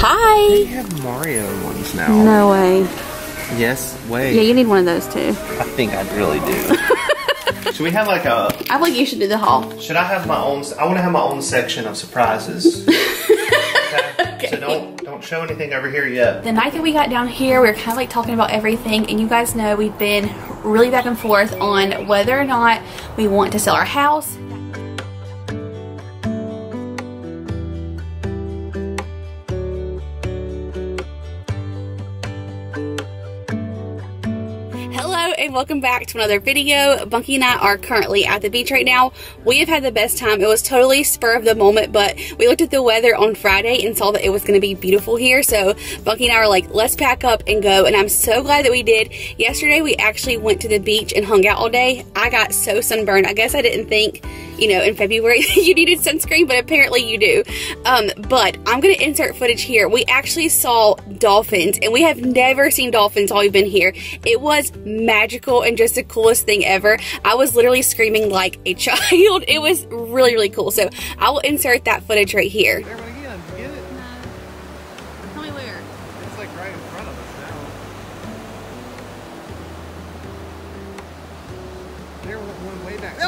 Hi! They have Mario ones now. No way. Yes, way. Yeah, you need one of those too. I think I really do. Should we have like a... I think you should do the haul. Should I have my own... I want to have my own section of surprises. Okay. So don't show anything over here yet. The night that we got down here, we were kind of like talking about everything. And you guys know we've been really back and forth on whether or not we want to sell our house. Welcome back to another video. Bunky and I are currently at the beach right now. We have had the best time. It was totally spur of the moment, but we looked at the weather on Friday and saw that it was going to be beautiful here. So Bunky and I were like, let's pack up and go. And I'm so glad that we did. Yesterday, we actually went to the beach and hung out all day. I got so sunburned. I guess I didn't think, you know, in February you needed sunscreen, but apparently you do. But I'm going to insert footage here. We actually saw dolphins, and we have never seen dolphins while we've been here. It was magical. And just the coolest thing ever. I was literally screaming like a child. It was really, really cool. So I will insert that footage right here. There we go. You get it? No. Tell me where. It's like right in front of us now. There went way back. Oh,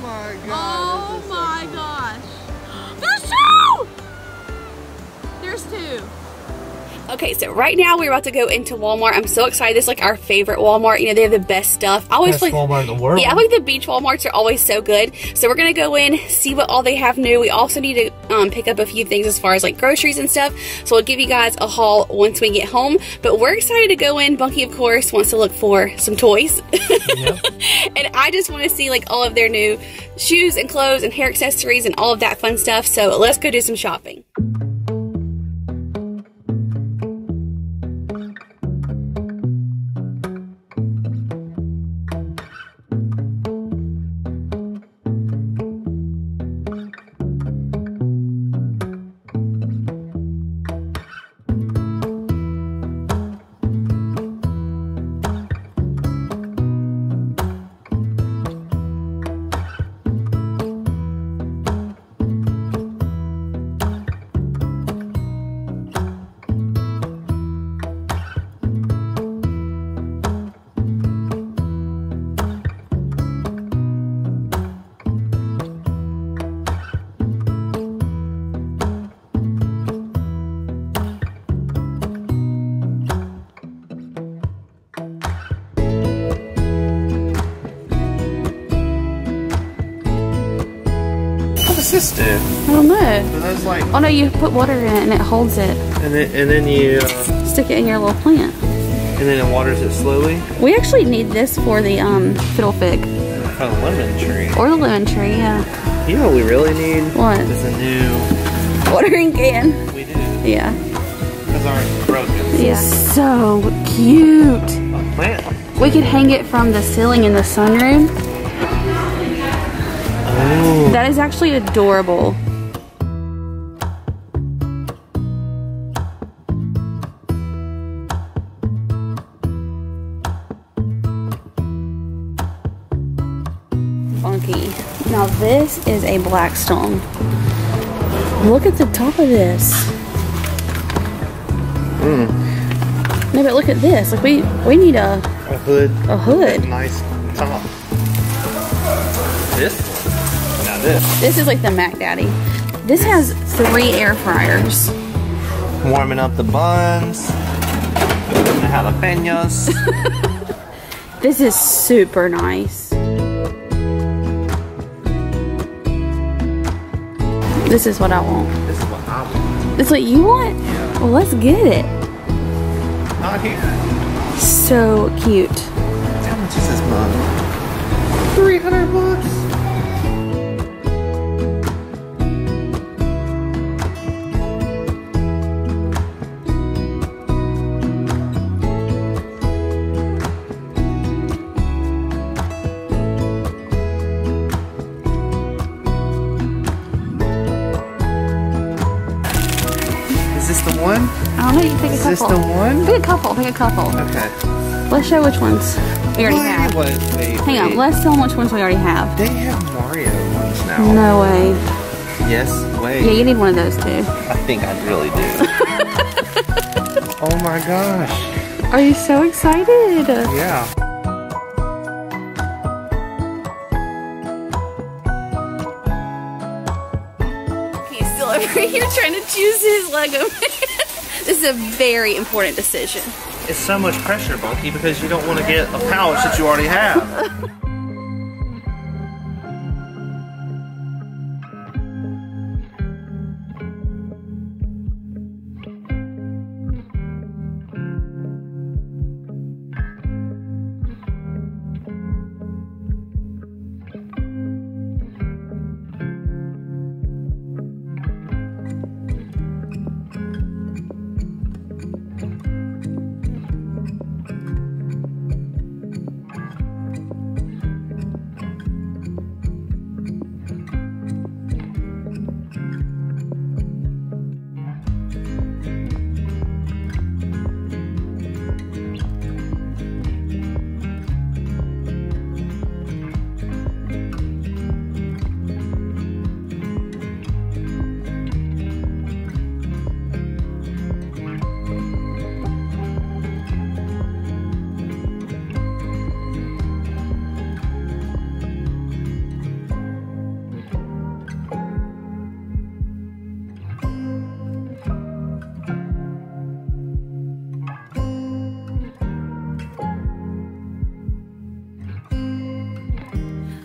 my God! Oh my God! Okay, so right now we're about to go into Walmart. I'm so excited. This is like our favorite Walmart. You know, they have the best stuff. I always like Walmart in the world. Yeah, I like the beach Walmarts are always so good. So we're going to go in, see what all they have new. We also need to pick up a few things as far as like groceries and stuff. So we'll give you guys a haul once we get home. But we're excited to go in. Bunky, of course, wants to look for some toys. Yep. And I just want to see like all of their new shoes and clothes and hair accessories and all of that fun stuff. So let's go do some shopping. This do? I don't know. Are those like... Oh no, you put water in it and it holds it. And then you stick it in your little plant. And then it waters it slowly. We actually need this for the fiddle fig. For the lemon tree. Or the lemon tree, yeah. You know what we really need? What? Is a new watering can. We do. Yeah. Because ours is broken. Yeah. So cute. A plant. We could hang it from the ceiling in the sunroom. Ooh. That is actually adorable. Funky. Now this is a Blackstone. Look at the top of this. Mm. No, but look at this. Like we need a hood. A hood. Nice top. This. This is like the Mac Daddy. This has 3 air fryers. Warming up the buns. The jalapenos. This is super nice. This is what I want. This is what I want. It's what you want? Yeah. Well, let's get it. Not here. So cute. How much is this mug? $300. Pick a couple. Pick a couple. Okay. Let's show which ones. we already have. Hang on, let's tell them which ones we already have. They have Mario ones now. No way. Yes, wait. Yeah, you need one of those too. I think I really do. Oh my gosh. Are you so excited? Yeah. He's still over here trying to choose his Lego. This is a very important decision. It's so much pressure, Bunky, because you don't want to get a pouch that you already have.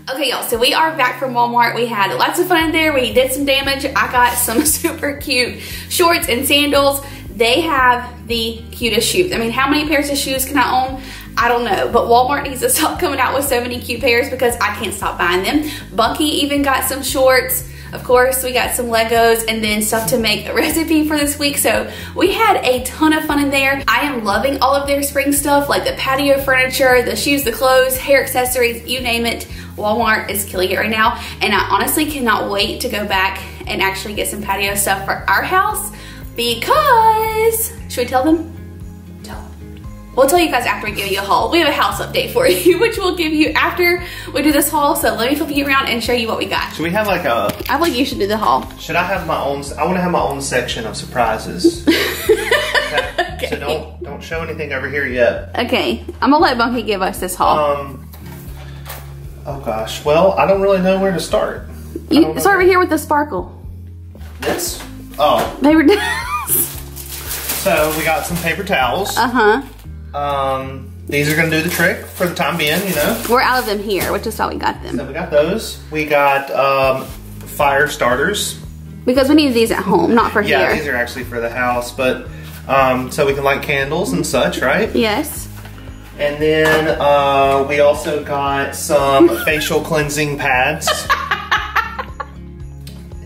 Okay, y'all, so we are back from Walmart. We had lots of fun in there. We did some damage. I got some super cute shorts and sandals. They have the cutest shoes. I mean, how many pairs of shoes can I own? I don't know, but Walmart needs to stop coming out with so many cute pairs because I can't stop buying them. Bunky even got some shorts. Of course, we got some Legos and then stuff to make a recipe for this week. So we had a ton of fun in there. I am loving all of their spring stuff, like the patio furniture, the shoes, the clothes, hair accessories, you name it. Walmart is killing it right now. And I honestly cannot wait to go back and actually get some patio stuff for our house because, should we tell them? We'll tell you guys after we give you a haul. We have a house update for you, which we'll give you after we do this haul. So let me flip you around and show you what we got. So we have like a... I feel like you should do the haul. Should I have my own... I want to have my own section of surprises. Okay. So don't show anything over here yet. Okay. I'm going to let Bunky give us this haul. Oh gosh. Well, I don't really know where to start. You start right here with the sparkle. This? Oh. Paper towels. So we got some paper towels. Uh-huh. These are gonna do the trick for the time being, you know. We're out of them here, which is how we got them. So we got those. We got fire starters. Because we need these at home, not for here. Yeah, these are actually for the house, but so we can light candles and such, right? Yes. And then we also got some facial cleansing pads.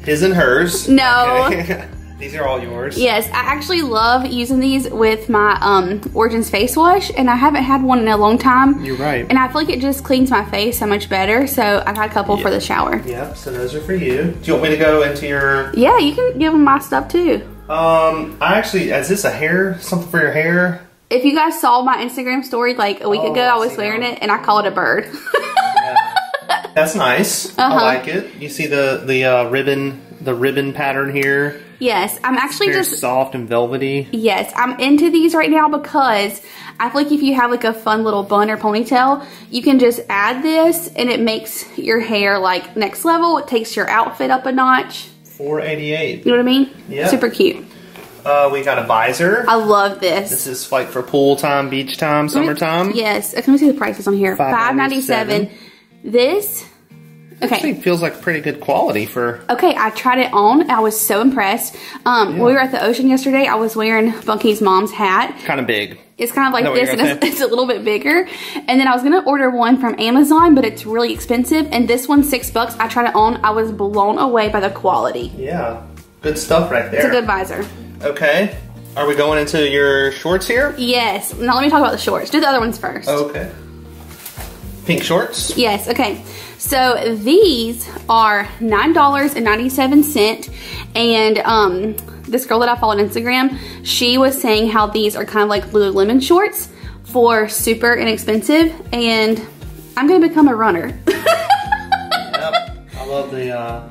His and hers. No. Okay. These are all yours. Yes, I actually love using these with my Origins face wash, and I haven't had one in a long time. You're right. And I feel like it just cleans my face so much better, so I got a couple for the shower. Yeah, so those are for you. Do you want me to go into your... Yeah, you can give them my stuff too. I actually, is this a hair, something for your hair? If you guys saw my Instagram story like a week ago, I was wearing it, and I call it a bird. Yeah. That's nice. I like it. You see the ribbon pattern here? Yes, I'm actually just soft and velvety. Yes, I'm into these right now because I feel like if you have like a fun little bun or ponytail, you can just add this and it makes your hair like next level. It takes your outfit up a notch. $4.88. You know what I mean? Yeah. Super cute. We got a visor. I love this. This is like for pool time, beach time, summertime. Yes. Let me see the prices on here. $5.97. This. Okay. Actually feels like pretty good quality for... Okay, I tried it on and I was so impressed. When we were at the ocean yesterday, I was wearing Bunky's mom's hat. Kind of big. It's kind of like this and it's a little bit bigger. And then I was going to order one from Amazon, but it's really expensive. And this one's $6. I tried it on. I was blown away by the quality. Yeah. Good stuff right there. It's a good visor. Okay. Are we going into your shorts here? Yes. Now let me talk about the shorts. Do the other ones first. Okay. Pink shorts? Yes. Okay. So these are $9.97 and this girl that I follow on Instagram, she was saying how these are kind of like Lululemon shorts for super inexpensive, and I'm gonna become a runner. I love the, oh,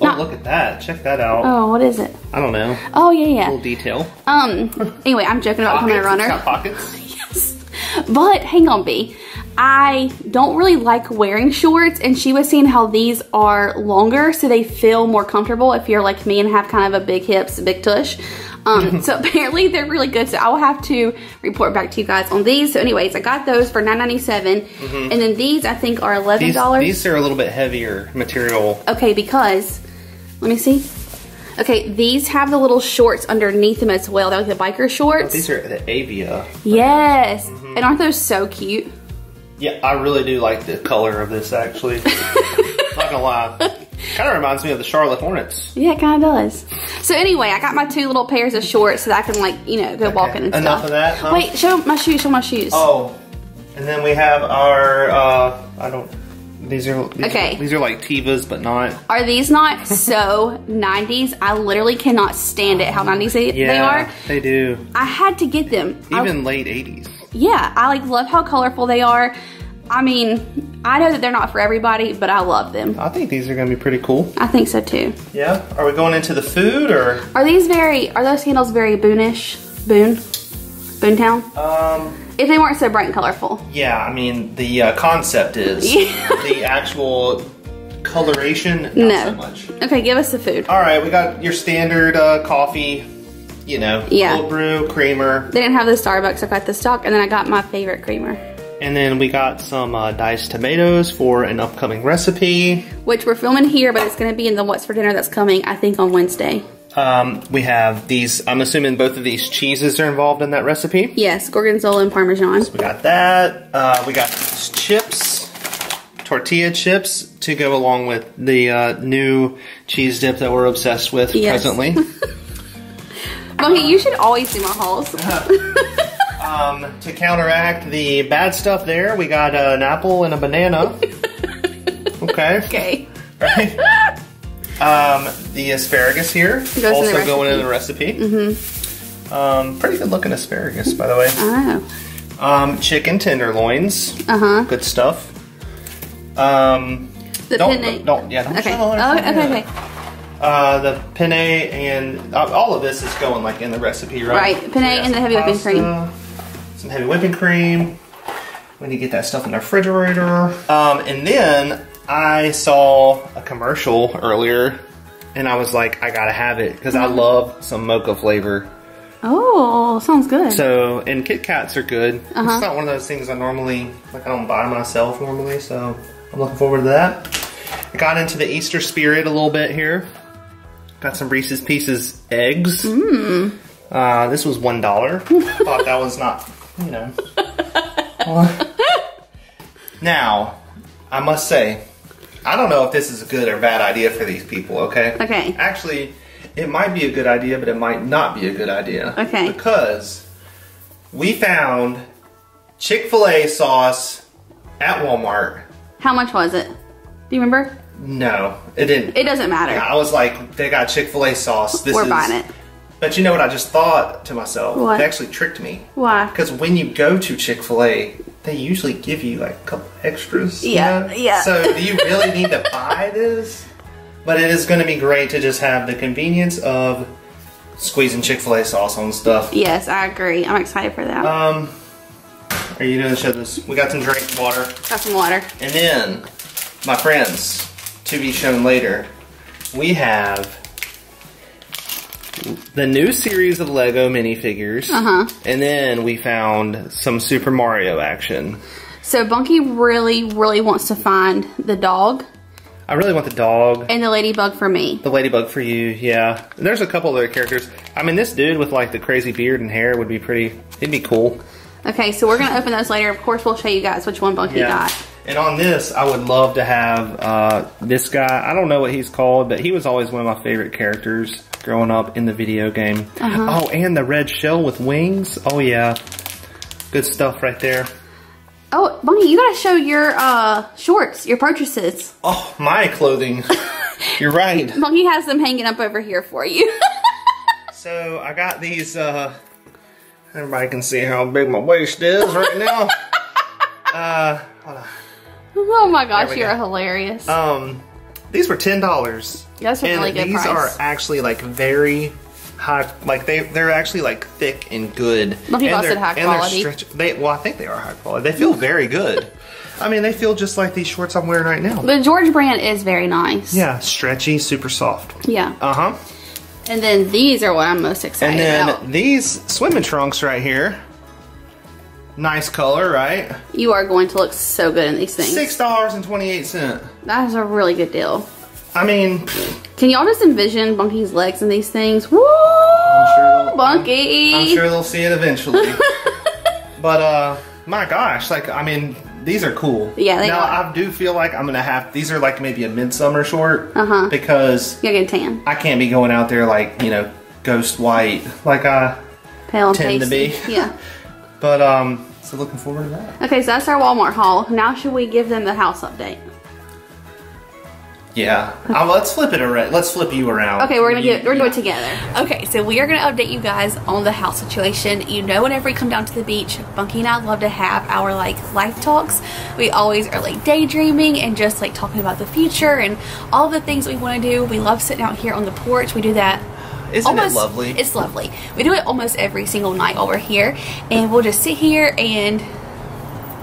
not, look at that. Check that out. Oh, what is it? I don't know. Oh, yeah, yeah. A little detail. Anyway, I'm joking about becoming a runner. It's got pockets. Yes. But hang on, B. I don't really like wearing shorts, and she was seeing how these are longer, so they feel more comfortable if you're like me and have kind of a big hips, big tush. So apparently they're really good, so I will have to report back to you guys on these. So anyways, I got those for $9.97, and then these I think are $11. These are a little bit heavier material. Okay, because, let me see. Okay, these have the little shorts underneath them as well. They're like the biker shorts. Oh, these are the Avia. Yes, and aren't those so cute? Yeah, I really do like the color of this, actually. Not gonna lie. Kind of reminds me of the Charlotte Hornets. Yeah, it kind of does. So anyway, I got my two little pairs of shorts so that I can, like, you know, go walking and stuff. Enough of that, huh? Wait, show my shoes, show my shoes. Oh, and then we have our, these are like Tevas, but not. Are these not so 90s? I literally cannot stand it how 90s they are. Yeah, they do. I had to get them. Even late 80s. Yeah, I like love how colorful they are. I mean, I know that they're not for everybody, but I love them. I think these are gonna be pretty cool. I think so too. Yeah, are we going into the food or? Are those candles very Boonish? Boontown? If they weren't so bright and colorful. Yeah, I mean, the concept is. The actual coloration, not so much. Okay, give us the food. All right, we got your standard coffee. You know, cold brew, creamer. They didn't have the Starbucks, so I got the stock, and then I got my favorite creamer. And then we got some diced tomatoes for an upcoming recipe. Which we're filming here, but it's gonna be in the What's for Dinner that's coming, I think, on Wednesday. We have these, I'm assuming both of these cheeses are involved in that recipe? Yes, Gorgonzola and Parmesan. So we got that. We got these chips, tortilla chips, to go along with the new cheese dip that we're obsessed with presently. Bunky, you should always do my hauls. To counteract the bad stuff there, we got an apple and a banana. Okay. Okay. Right. The asparagus here, also going in the recipe. Pretty good looking asparagus, by the way. Oh. Chicken tenderloins. Good stuff. The penne and all of this is going like in the recipe, right? Right, penne and the heavy whipping cream. Some heavy whipping cream. We need to get that stuff in the refrigerator. And then I saw a commercial earlier and I was like, I gotta have it because I love some mocha flavor. Oh, sounds good. So, and Kit Kats are good. It's not one of those things I normally, like, I don't buy myself normally, so I'm looking forward to that. I got into the Easter spirit a little bit here. Got some Reese's Pieces eggs. This was $1. I thought that was not, you know. Now, I must say, I don't know if this is a good or bad idea for these people, okay? Okay. Actually, it might be a good idea, but it might not be a good idea. Okay. Because we found Chick-fil-A sauce at Walmart. How much was it? Do you remember? No, it didn't. It doesn't matter. I was like, they got Chick-fil-A sauce. We're buying it. But you know what I just thought to myself? What? They actually tricked me. Why? Because when you go to Chick-fil-A, they usually give you like a couple extras. Yeah, yeah. So do you really need to buy this? But it is going to be great to just have the convenience of squeezing Chick-fil-A sauce on stuff. Yes, I agree. I'm excited for that. Are you going to show this? We got some drink water. Got some water. And then, my friends, to be shown later, we have the new series of Lego minifigures, and then we found some Super Mario action. So Bunky really wants to find the dog. I really want the dog. And the ladybug for me. The ladybug for you, yeah. And there's a couple other characters. I mean, this dude with like the crazy beard and hair would be pretty, it'd be cool. Okay, so we're gonna open those later. Of course, we'll show you guys which one Bunky got. And on this, I would love to have this guy. I don't know what he's called, but he was always one of my favorite characters growing up in the video game. Oh, and the red shell with wings. Oh, yeah. Good stuff right there. Oh, Bunky, you got to show your shorts, your purchases. Oh, my clothing. You're right. Bunky has them hanging up over here for you. So I got these Everybody can see how big my waist is right now. Hold on. Oh my gosh, you're hilarious. These were $10. That's a really good price. These are actually like very high, like they're actually like thick and good. Lucky Boss said high quality. Well, I think they are high quality. They feel very good. I mean, they feel just like these shorts I'm wearing right now. The George brand is very nice. Yeah, stretchy, super soft. Yeah. Uh-huh. And then these are what I'm most excited about. And then these swimming trunks right here. Nice color, right? You are going to look so good in these things. $6.28. That is a really good deal. I mean, can y'all just envision Bunky's legs in these things? Woo! Bunky! I'm sure they'll see it eventually. But, my gosh, like, I mean, these are cool. Yeah, they are. I do feel like I'm gonna have, these are like maybe a midsummer short. Uh-huh. Because you gotta get a tan. I can't be going out there like, you know, ghost white, like I pale and tend tasty. To be. Yeah. But, so looking forward to that. Okay, so that's our Walmart haul. Now should we give them the house update? Yeah. Okay. Let's flip it around. Let's flip you around. Okay, we're gonna do it together. Okay, so we are gonna update you guys on the house situation. You know, whenever we come down to the beach, Bunky and I love to have our like life talks. We always are like daydreaming and just like talking about the future and all the things we want to do. We love sitting out here on the porch. We do that. Isn't it lovely? It's lovely. We do it almost every single night while we're here, and we'll just sit here and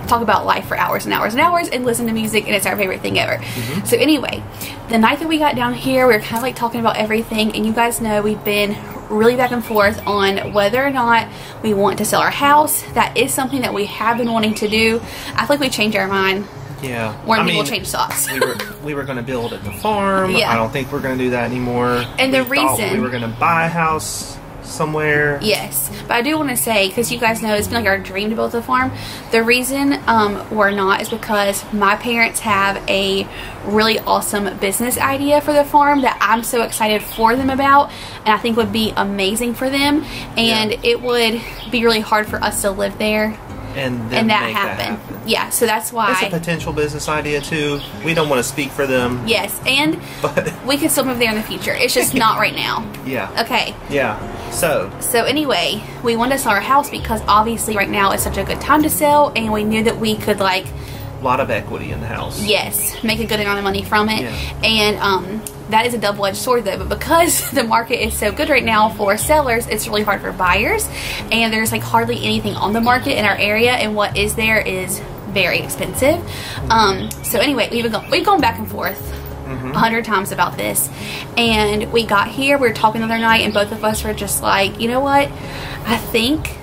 talk about life for hours and hours and hours and listen to music, and it's our favorite thing ever. Mm-hmm. So anyway, the night that we got down here, we were kind of like talking about everything, and you guys know we've been really back and forth on whether or not we want to sell our house. That is something that we have been wanting to do. I think we changed our mind. Yeah. When people change socks. we were going to build at the farm. Yeah. I don't think we're going to do that anymore. And the reason we were going to buy a house somewhere. Yes. But I do want to say, because you guys know it's been like our dream to build the farm. The reason we're not is because my parents have a really awesome business idea for the farm that I'm so excited for them about, and I think would be amazing for them, and it would be really hard for us to live there. And that happened. Yeah, so that's why. It's a potential business idea too. We don't want to speak for them. Yes, and we could still move there in the future. It's just not right now. Yeah. Okay. Yeah. So anyway, we wanted to sell our house because obviously right now it's such a good time to sell, and we knew that we could like. A lot of equity in the house. Yes, make a good amount of money from it, and that is a double-edged sword though, but because the market is so good right now for sellers, it's really hard for buyers, and there's like hardly anything on the market in our area, and what is there is very expensive. So anyway, we've gone back and forth 100 times about this, and we got here, we were talking the other night, and both of us were just like, you know what, I think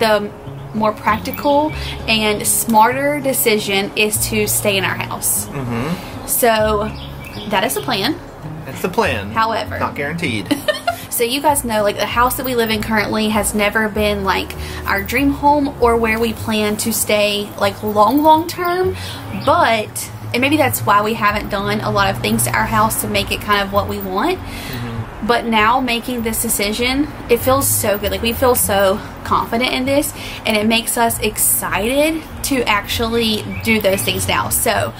the more practical and smarter decision is to stay in our house. So that is the plan. That's the plan. However, not guaranteed. So you guys know, like, the house that we live in currently has never been like our dream home or where we plan to stay like long term, but and maybe that's why we haven't done a lot of things to our house to make it kind of what we want. But now making this decision, it feels so good. Like, we feel so confident in this, and it makes us excited to actually do those things now. So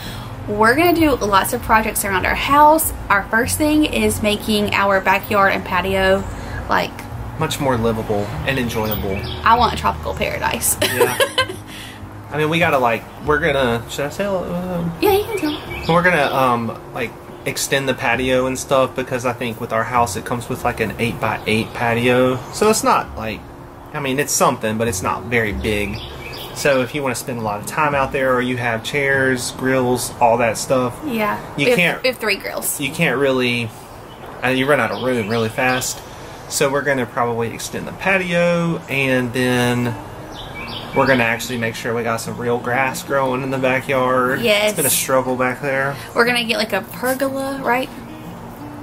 we're gonna do lots of projects around our house. Our first thing is making our backyard and patio like much more livable and enjoyable. I want a tropical paradise. Yeah. I mean, we gotta like, we're gonna, should I tell? Yeah, you can tell. We're gonna like extend the patio and stuff, because I think with our house it comes with like an 8x8 patio, so it's not like, I mean, it's something, but it's not very big. So if you want to spend a lot of time out there, or you have chairs, grills, all that stuff, we have 3 grills. You can't really, you run out of room really fast. So we're going to probably extend the patio, and then we're going to actually make sure we got some real grass growing in the backyard. Yes. It's been a struggle back there. We're going to get like a pergola, right?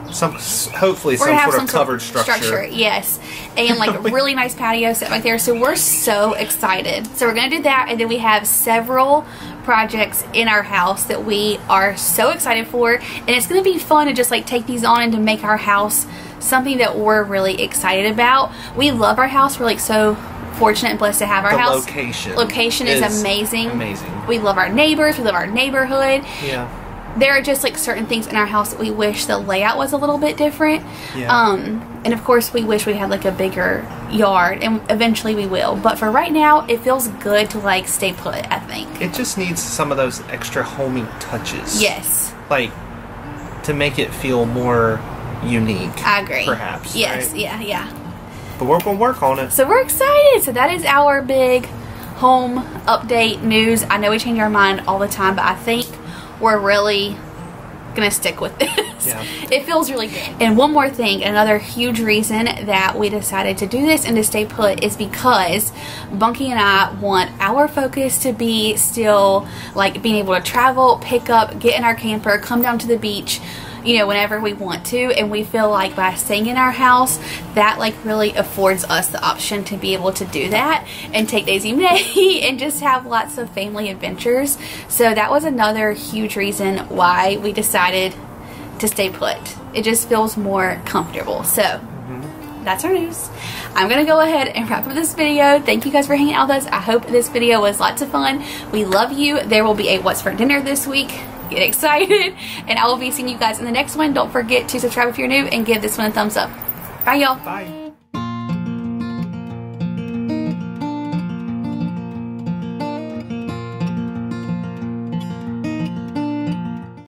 Hopefully some sort of covered structure. Yes. And like a really nice patio set right there. So we're so excited. So we're going to do that. And then we have several projects in our house that we are so excited for. And it's going to be fun to just like take these on and to make our house something that we're really excited about. We love our house. We're like so fortunate and blessed to have our house. Location is amazing. We love our neighbors. We love our neighborhood. Yeah. there are just like certain things in our house that we wish the layout was a little bit different. Yeah. And of course we wish we had like a bigger yard, and eventually we will, but for right now it feels good to like stay put. I think it just needs some of those extra homey touches. Yes, like to make it feel more unique. I agree. Perhaps. Yes. Right? Yeah. Yeah. But we're gonna work on it. So we're excited. So that is our big home update news. I know we change our mind all the time, but I think we're really gonna stick with this. Yeah. It feels really good. And one more thing, another huge reason that we decided to do this and to stay put is because Bunky and I want our focus to be still like being able to travel, pick up, get in our camper, come down to the beach, you know, whenever we want to. And we feel like by staying in our house, that like really affords us the option to be able to do that and take Daisy May and just have lots of family adventures. So that was another huge reason why we decided to stay put. It just feels more comfortable. So that's our news. I'm gonna go ahead and wrap up this video. Thank you guys for hanging out with us. I hope this video was lots of fun. We love you. There will be a What's for Dinner this week. Get excited, and I will be seeing you guys in the next one. Don't forget to subscribe if you're new and give this one a thumbs up. Bye, y'all. Bye.